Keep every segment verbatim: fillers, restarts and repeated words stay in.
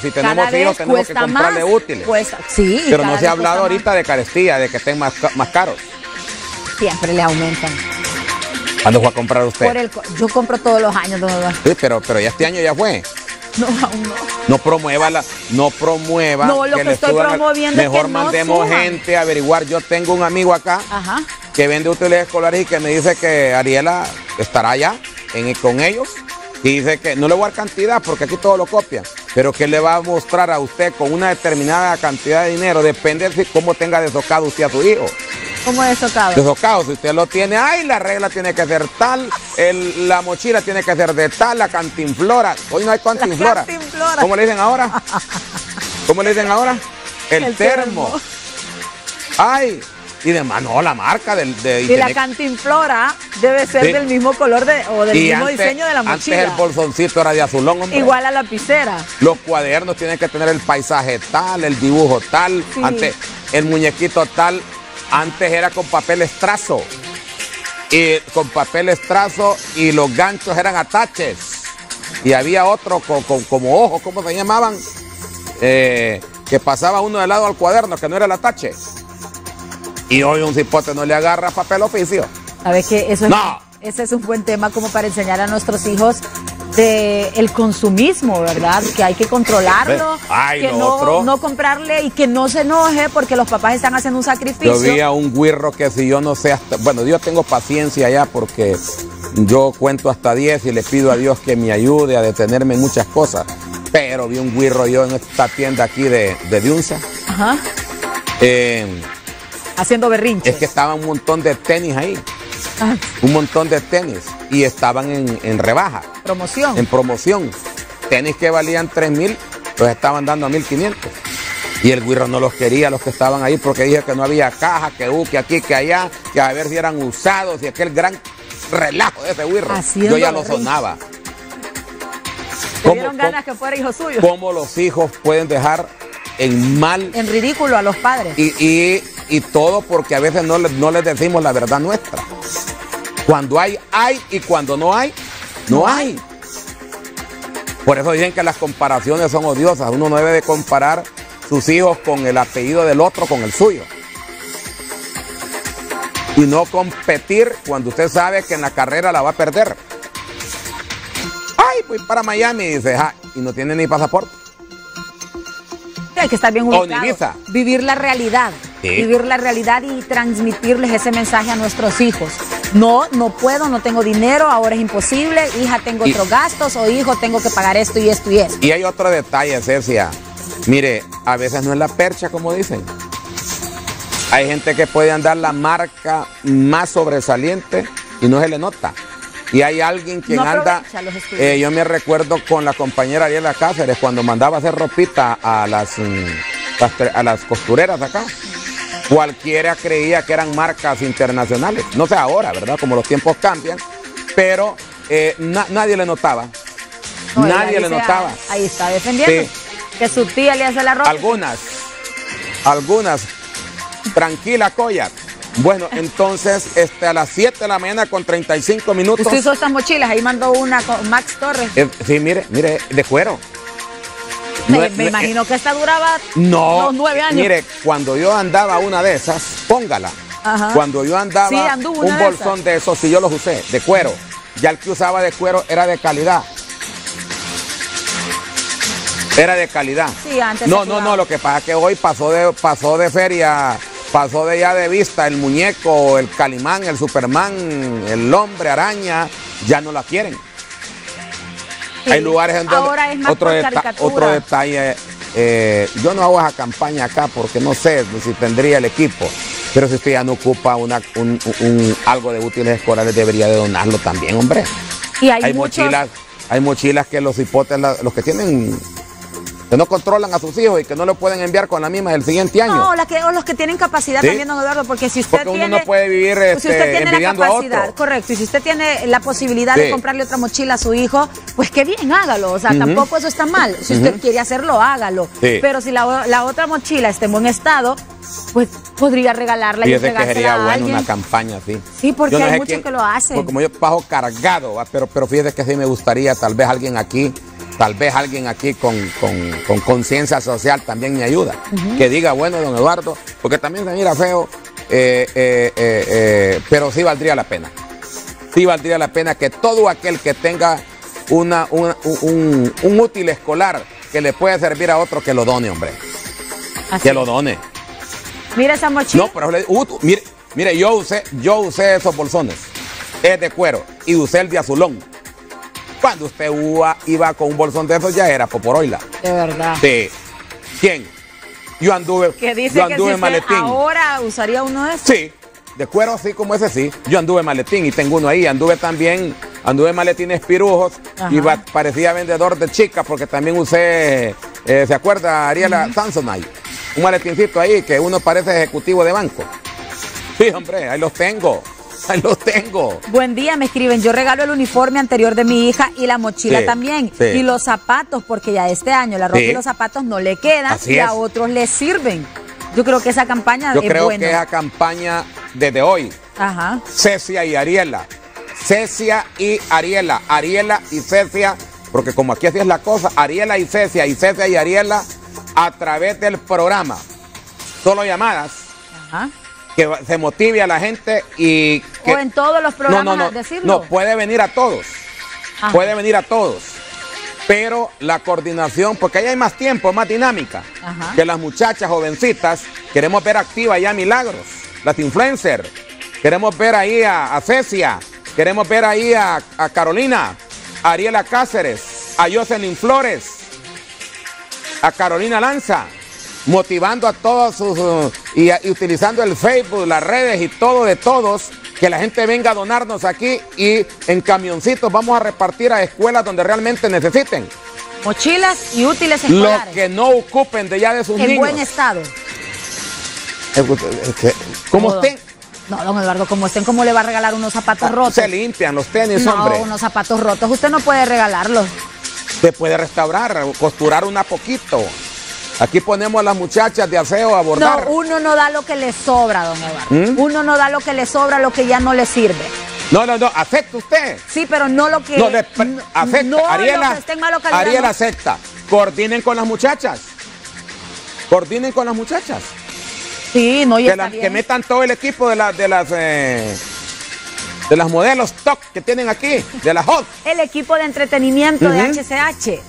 Y tenemos cada hijos, tenemos que comprarle más útiles. Cuesta, sí, pero no se ha hablado ahorita de carestía, de que estén más, más caros. Siempre le aumentan. ¿Cuándo fue a comprar usted? Por el, yo compro todos los años, don Eduardo. Sí, pero, pero ya este año ya fue. No, aún no. No promueva, la, no promueva. No, lo que, que estoy promoviendo es que no suban. Mejor mandemos gente a averiguar. Yo tengo un amigo acá, ajá, que vende útiles escolares y que me dice que Ariela estará allá en, con ellos. Y dice que no le voy a dar cantidad porque aquí todo lo copian, pero que le va a mostrar a usted con una determinada cantidad de dinero, depende de cómo tenga desocado usted a su hijo. ¿Cómo desocado? Desocado, si usted lo tiene, ay, la regla tiene que ser tal, el, la mochila tiene que ser de tal, la cantinflora, hoy no hay cantinflora. cantinflora. ¿Cómo le dicen ahora? ¿Cómo le dicen ahora? El, el termo. termo. Ay. Y demás, no, la marca del... De, y, y la cantinflora debe ser, sí, del mismo color de, o del y mismo antes, diseño de la mochila. Antes el bolsoncito era de azulón, hombre. Igual a la lapicera. Los cuadernos tienen que tener el paisaje tal, el dibujo tal, sí, antes el muñequito tal. Antes era con papel estrazo. Y con papel estrazo y los ganchos eran ataches. Y había otro con, con, como ojo, ¿cómo se llamaban? Eh, que pasaba uno de lado al cuaderno, que no era el atache. Y hoy un cipote no le agarra papel oficio. ¿Sabes qué? Eso es, no. Ese es un buen tema como para enseñar a nuestros hijos del consumismo, ¿verdad? Que hay que controlarlo, ay, que no, no comprarle y que no se enoje porque los papás están haciendo un sacrificio. Yo vi a un güirro que si yo no sé hasta... Bueno, yo tengo paciencia ya porque yo cuento hasta diez y le pido a Dios que me ayude a detenerme en muchas cosas. Pero vi un güirro yo en esta tienda aquí de, de Diunsa. Ajá. Eh... Haciendo berrinches. Es que estaban un montón de tenis ahí. Ajá. Un montón de tenis. Y estaban en, en rebaja. Promoción. En promoción. Tenis que valían tres mil, los estaban dando a mil quinientos. Y el güiro no los quería, los que estaban ahí, porque dije que no había caja, que uh, que aquí, que allá, que a ver si eran usados y aquel gran relajo de ese güiro. Yo ya lo sonaba. ¿Te dieron ganas que fuera hijo suyo? ¿Cómo los hijos pueden dejar en mal? En ridículo a los padres. Y... y Y todo porque a veces no, no les decimos la verdad nuestra. Cuando hay, hay, y cuando no hay, no hay. Por eso dicen que las comparaciones son odiosas. Uno no debe de comparar sus hijos con el apellido del otro, con el suyo. Y no competir cuando usted sabe que en la carrera la va a perder. Ay, pues para Miami, dice, ja, y no tiene ni pasaporte. Hay que estar bien ubicado. Vivir la realidad. Sí. Vivir la realidad y transmitirles ese mensaje a nuestros hijos. No, no puedo, no tengo dinero, ahora es imposible, hija, tengo y, otros gastos, o hijo, tengo que pagar esto y esto y esto. Y hay otro detalle, Cecia. Mire, a veces no es la percha, como dicen. Hay gente que puede andar la marca más sobresaliente y no se le nota. Y hay alguien que no anda... Eh, yo me recuerdo con la compañera Ariela Cáceres, cuando mandaba hacer ropita a las, a las costureras acá. Cualquiera creía que eran marcas internacionales. No sé ahora, ¿verdad? Como los tiempos cambian. Pero eh, na nadie le notaba. No, nadie le notaba. Ahí está defendiendo. Sí. Que su tía le hace la ropa. Algunas. Algunas. Tranquila, Coya. Bueno, entonces este, a las siete de la mañana con treinta y cinco minutos. Usted hizo estas mochilas. Ahí mandó una con Max Torres. Eh, sí, mire, mire, de cuero. No, me, me imagino que esta duraba no, unos nueve años. Mire, cuando yo andaba una de esas, póngala. Ajá. Cuando yo andaba sí, un de bolsón esas. de esos, si yo los usé, de cuero. Ya el que usaba de cuero era de calidad. Era de calidad. Sí, antes no, no, no, lo que pasa es que hoy pasó de, pasó de feria, pasó de ya de vista el muñeco, el Calimán, el Superman, el hombre araña, ya no la quieren. Sí. Hay lugares en donde ahora es más otro, deta otro detalle, eh, yo no hago esa campaña acá porque no sé si tendría el equipo, pero si usted ya no ocupa una, un, un, algo de útiles escolares debería de donarlo también, hombre. Y hay, hay muchos... mochilas, hay mochilas que los hipotes, los que tienen, que no controlan a sus hijos y que no lo pueden enviar con la misma el siguiente año. No, la que, o los que tienen capacidad, ¿sí?, también, don Eduardo, porque si usted porque tiene... uno no puede vivir este, si usted tiene la capacidad, correcto, y si usted tiene la posibilidad, sí, de comprarle otra mochila a su hijo, pues qué bien, hágalo, o sea, uh-huh, tampoco eso está mal. Si usted, uh-huh, quiere hacerlo, hágalo. Sí. Pero si la, la otra mochila está en buen estado, pues podría regalarla y entregársela que sería a bueno alguien. Una campaña así. Sí, porque no hay muchos que lo hacen. Como yo paso cargado, pero, pero fíjese que sí me gustaría tal vez alguien aquí... tal vez alguien aquí con, con, con conciencia social también me ayuda. Uh-huh. Que diga, bueno, don Eduardo, porque también se mira feo, eh, eh, eh, eh, pero sí valdría la pena. Sí valdría la pena que todo aquel que tenga una, una, un, un útil escolar que le pueda servir a otro, que lo done, hombre. Así. Que lo done. Mira esa mochila. No, pero uh, mire, mire, yo usé, yo usé esos bolsones. Es de cuero. Y usé el de azulón. Cuando usted uva, iba con un bolsón de esos, ya era poporoila. De verdad. Sí. ¿Quién? Yo anduve. ¿Qué dice yo anduve que si maletín. Ahora usaría uno de esos? Sí. De cuero así como ese, sí. Yo anduve maletín y tengo uno ahí. Anduve también, anduve maletines pirujos. Ajá. Y va, parecía vendedor de chicas porque también usé, eh, ¿se acuerda? Ariela Sanson ahí. Un maletincito ahí que uno parece ejecutivo de banco. Sí, hombre, ahí los tengo. Ahí los tengo. Buen día, me escriben. Yo regalo el uniforme anterior de mi hija y la mochila sí, también. Sí. Y los zapatos, porque ya este año la ropa sí. y los zapatos no le quedan. Así y es. A otros les sirven. Yo creo que esa campaña Yo es creo buena. que esa campaña desde hoy. Ajá. Cecia y Ariela. Cecia y Ariela. Ariela y Cecia, porque como aquí así es la cosa, Ariela y Cecia y Cecia y Ariela a través del programa. Solo llamadas. Ajá. Que se motive a la gente y que... O en todos los programas, no, no, no, decirlo. No, puede venir a todos. Ajá. Puede venir a todos. Pero la coordinación, porque ahí hay más tiempo, más dinámica. Ajá. Que las muchachas jovencitas, queremos ver activa ya Milagros, las influencers. Queremos ver ahí a, a Cecia, queremos ver ahí a, a Carolina, a Ariela Cáceres, a Jocelyn Flores, a Carolina Lanza. Motivando a todos sus, uh, y, y utilizando el Facebook, las redes y todo de todos, que la gente venga a donarnos aquí y en camioncitos vamos a repartir a escuelas donde realmente necesiten. Mochilas y útiles escolares. Lo que no ocupen de ya de sus en niños. En buen estado. Como estén. No, don Eduardo, como estén, ¿cómo le va a regalar unos zapatos ah, rotos? Se limpian los tenis, no, hombre. No, unos zapatos rotos, usted no puede regalarlos. Se puede restaurar, costurar una poquito. Aquí ponemos a las muchachas de aseo a bordar. No, uno no da lo que le sobra, don Eduardo. ¿Mm? Uno no da lo que le sobra, lo que ya no le sirve. No, no, no, acepta usted. Sí, pero no lo que... No, le no, acepta, no Ariela, Ariela acepta. Coordinen con las muchachas. Coordinen con las muchachas. Sí, no, y que, la, que metan todo el equipo de, la, de las... Eh... de las modelos top que tienen aquí, de las hot. El equipo de entretenimiento uh-huh. de H C H.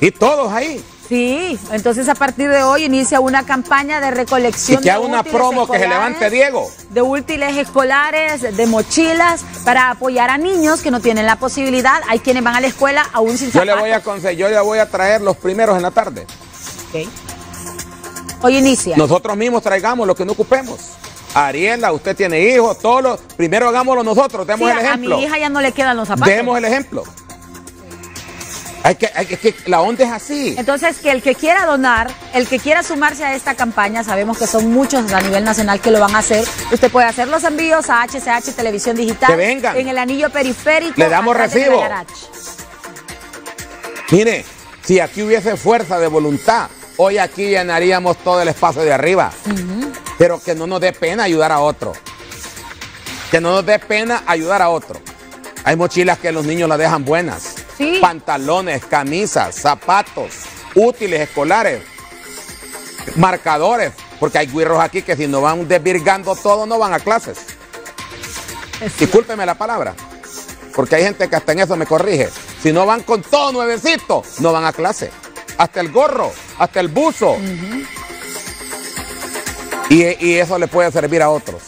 Y todos ahí. Sí, entonces a partir de hoy inicia una campaña de recolección. Y que haga una promo que se levante Diego. De útiles escolares, de mochilas, para apoyar a niños que no tienen la posibilidad. Hay quienes van a la escuela aún sin zapatos. Yo le voy a conseguir, yo le voy a traer los primeros en la tarde. Ok. Hoy inicia. Nosotros mismos traigamos lo que no ocupemos. Ariela, usted tiene hijos, todos los... Primero hagámoslo nosotros, demos sí, el ejemplo. A mi hija ya no le quedan los zapatos. Demos el ejemplo. Hay que, hay que, la onda es así. Entonces, que el que quiera donar, el que quiera sumarse a esta campaña, sabemos que son muchos a nivel nacional que lo van a hacer. Usted puede hacer los envíos a H C H Televisión Digital. Que vengan. En el anillo periférico. Le damos recibo. Mire, si aquí hubiese fuerza de voluntad, hoy aquí llenaríamos todo el espacio de arriba. Uh-huh. Pero que no nos dé pena ayudar a otro. Que no nos dé pena ayudar a otro. Hay mochilas que los niños las dejan buenas. Sí. Pantalones, camisas, zapatos, útiles escolares, marcadores, porque hay guirros aquí que si no van desvirgando todo no van a clases. Discúlpeme la palabra, porque hay gente que hasta en eso me corrige. Si no van con todo nuevecito, no van a clase. Hasta el gorro, hasta el buzo. Uh-huh. y, y eso le puede servir a otros.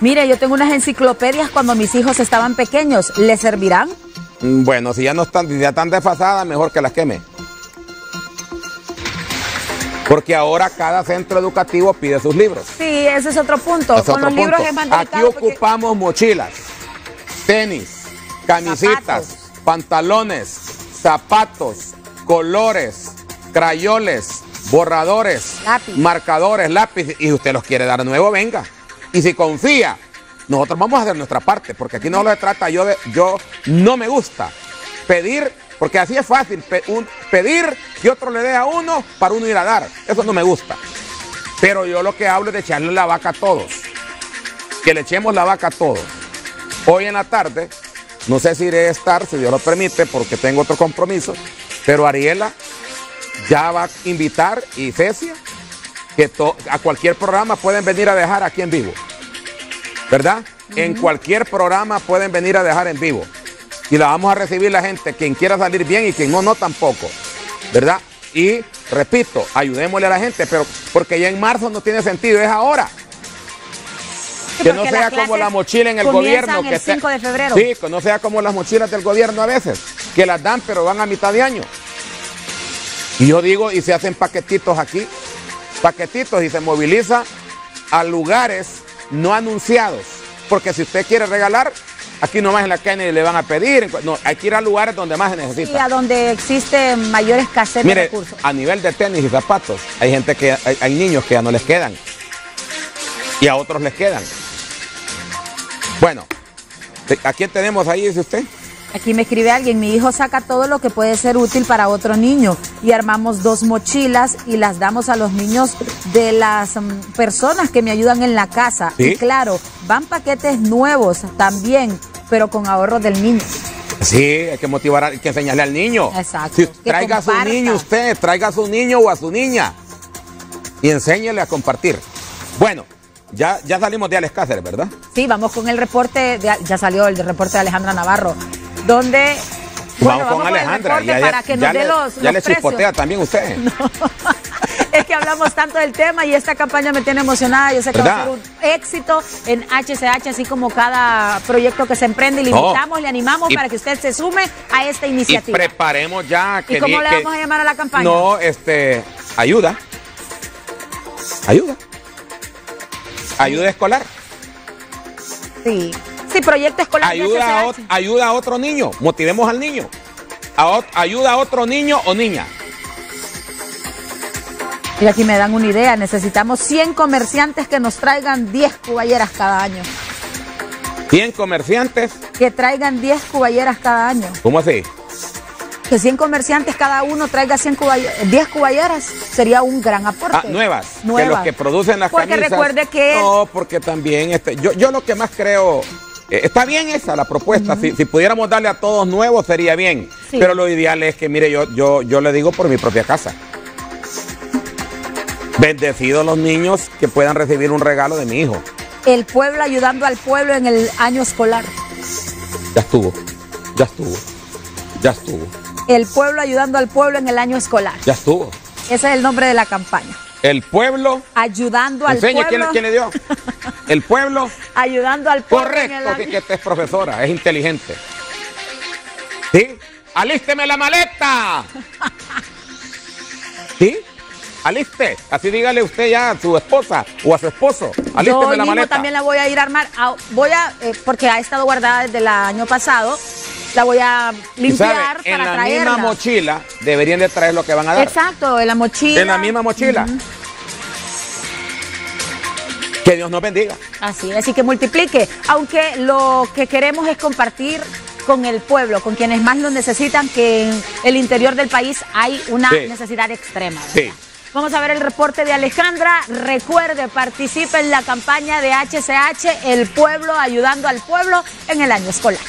Mire, yo tengo unas enciclopedias cuando mis hijos estaban pequeños. ¿Les servirán? Bueno, si ya no están, ya están desfasadas, mejor que las queme. Porque ahora cada centro educativo pide sus libros. Sí, ese es otro punto. Es Con otro los punto. libros es Aquí ocupamos porque... mochilas, tenis, camisitas, zapatos. pantalones, zapatos, colores, crayoles, borradores, lápiz. marcadores, lápices. Y usted los quiere dar nuevo, venga. Y si confía... Nosotros vamos a hacer nuestra parte, porque aquí no lo trata yo de, yo no me gusta pedir, porque así es fácil, pe, un, pedir que otro le dé a uno para uno ir a dar, eso no me gusta. Pero yo lo que hablo es de echarle la vaca a todos, que le echemos la vaca a todos. Hoy en la tarde, no sé si iré a estar, si Dios lo permite, porque tengo otro compromiso, Pero Ariela ya va a invitar, y Cecia, que a cualquier programa pueden venir a dejar aquí en vivo, ¿verdad? Uh-huh. En cualquier programa pueden venir a dejar en vivo. Y la vamos a recibir la gente, quien quiera salir bien y quien no, no tampoco, ¿verdad? Y repito, ayudémosle a la gente, pero porque ya en marzo no tiene sentido, es ahora. Sí, que no sea como la mochila en el gobierno. El que cinco de febrero. Sí, que no sea como las mochilas del gobierno a veces, que las dan pero van a mitad de año. Y yo digo, y se hacen paquetitos aquí, paquetitos y se moviliza a lugares no anunciados. Porque si usted quiere regalar, aquí nomás en la Kennedy le van a pedir, no, hay que ir a lugares donde más se necesita. Y a donde existe mayor escasez de recursos. A nivel de tenis y zapatos, hay gente que, hay, hay niños que ya no les quedan. Y a otros les quedan. Bueno, ¿a quién tenemos ahí, dice usted? Aquí me escribe alguien, mi hijo saca todo lo que puede ser útil para otro niño y armamos dos mochilas y las damos a los niños de las personas que me ayudan en la casa. ¿Sí? Y claro, van paquetes nuevos también, pero con ahorros del niño. Sí, hay que motivar, hay que enseñarle al niño. Exacto. Si traiga a su niño usted, traiga a su niño o a su niña y enséñele a compartir. Bueno. Ya, ya salimos de Alex Cáceres, ¿verdad? Sí, vamos con el reporte, de, ya salió el reporte de Alejandra Navarro, donde... Bueno, vamos, vamos con Alejandra, con el reporte ya, para que ya, nos dé los, ya los les chispotea también usted. No. Es que hablamos tanto del tema y esta campaña me tiene emocionada, yo sé que ¿verdad? Va a ser un éxito en H C H, así como cada proyecto que se emprende, y le invitamos, no. le animamos y, para que usted se sume a esta iniciativa. Y preparemos ya... Que ¿Y cómo le que, vamos a llamar a la campaña? No, este, ayuda, ayuda. Ayuda escolar. Sí, sí, proyecto escolar. Ayuda a, o, ayuda a otro niño, motivemos al niño. A o, ayuda a otro niño o niña. Y aquí me dan una idea, necesitamos cien comerciantes que nos traigan diez cuballeras cada año. ¿cien comerciantes? Que traigan diez cuballeras cada año. ¿Cómo así? Que cien comerciantes cada uno traiga cien cuballeras, diez cuballeras, sería un gran aporte. Ah, nuevas, nuevas. Que los que producen las porque camisas. Porque recuerde que... No, porque también, este, yo, yo lo que más creo, eh, está bien esa la propuesta, uh-huh. si, si pudiéramos darle a todos nuevos sería bien, sí. Pero lo ideal es que, mire, yo, yo, yo le digo por mi propia casa. Bendecidos los niños que puedan recibir un regalo de mi hijo. El pueblo ayudando al pueblo en el año escolar. Ya estuvo, ya estuvo, ya estuvo. El pueblo ayudando al pueblo en el año escolar. Ya estuvo. Ese es el nombre de la campaña. El pueblo. Ayudando al pueblo. ¿Quién, quién le dio? El pueblo. Ayudando al pueblo. Correcto, en el año... que esta es profesora, es inteligente. ¿Sí? ¡Alísteme la maleta! ¿Sí? Aliste, así dígale usted ya a su esposa o a su esposo. Alísteme Yo la mismo maleta. Yo también la voy a ir a armar. Voy a, eh, porque ha estado guardada desde el año pasado. La voy a limpiar para traerla. En la traerla. misma mochila deberían de traer lo que van a dar. Exacto, en la mochila. En la misma mochila. Uh-huh. Que Dios nos bendiga. Así es, así que multiplique. Aunque lo que queremos es compartir con el pueblo, con quienes más lo necesitan, que en el interior del país hay una sí. necesidad extrema. ¿Verdad? Sí. Vamos a ver el reporte de Alejandra. Recuerde, participe en la campaña de H C H, el pueblo ayudando al pueblo en el año escolar.